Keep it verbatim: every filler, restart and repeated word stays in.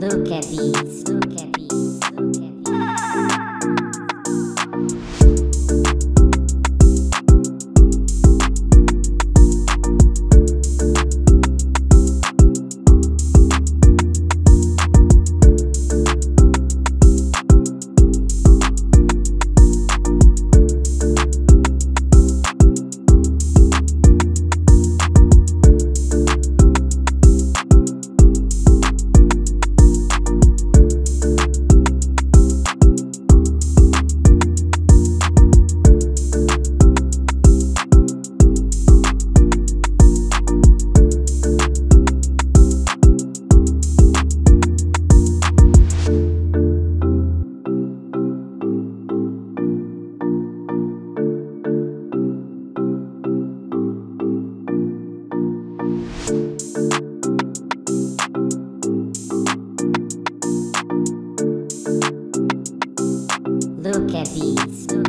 Look at these, look at these, look at these. Look at these.